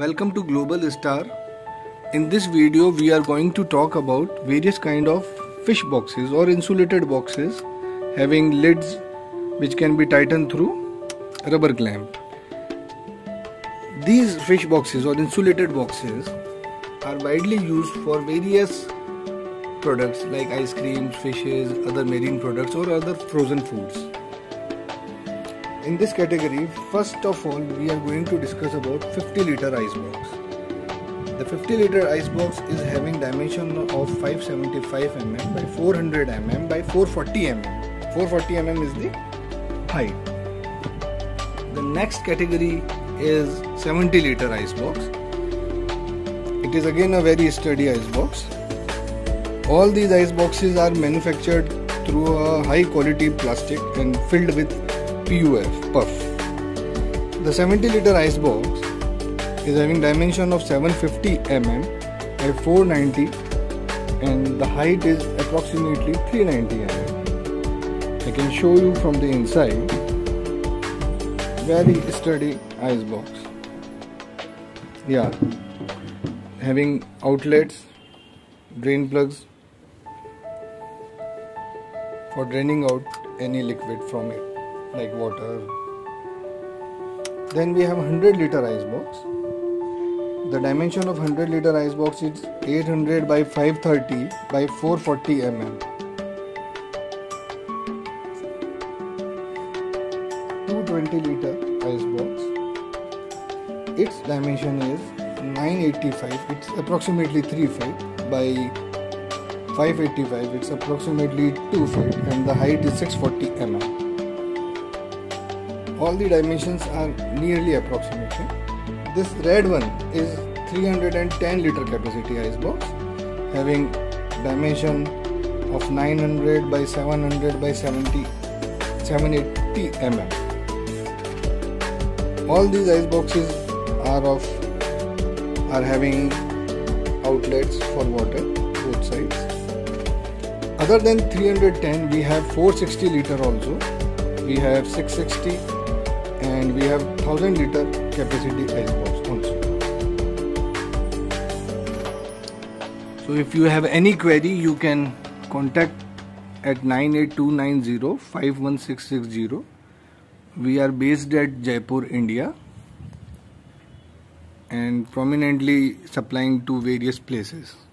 Welcome to Global Star. In this video we are going to talk about various kind of fish boxes or insulated boxes having lids which can be tightened through rubber clamp. These fish boxes or insulated boxes are widely used for various products like ice creams, fishes, other marine products or other frozen foods. In this category, first of all, we are going to discuss about 50-liter ice box. The 50-liter ice box is having dimension of 575 mm by 400 mm by 440 mm. 440 mm is the height. The next category is 70-liter ice box. It is again a very sturdy ice box. All these ice boxes are manufactured through a high quality plastic and filled with PUF. The 70-liter ice box is having dimension of 750 mm by 490 and the height is approximately 390 mm. I can show you from the inside. Very sturdy ice box. Yeah, having outlets, drain plugs for draining out any liquid from it, like water. Then we have 100-liter ice box. The dimension of 100-liter ice box is 800 by 530 by 440 mm. 220-liter ice box. Its dimension is 985. It's approximately 3 feet by 585. It's approximately 2 feet, and the height is 640 mm. All the dimensions are nearly approximation. This red one is 310 liter capacity ice box having dimension of 900 by 700 by 780 mm. All these ice boxes are having outlets for water both sides. Other than 310, we have 460 liter also. We have 660. And we have 1000 liter capacity ice box also. So if you have any query, you can contact at 9829051660. We are based at Jaipur, India, and prominently supplying to various places.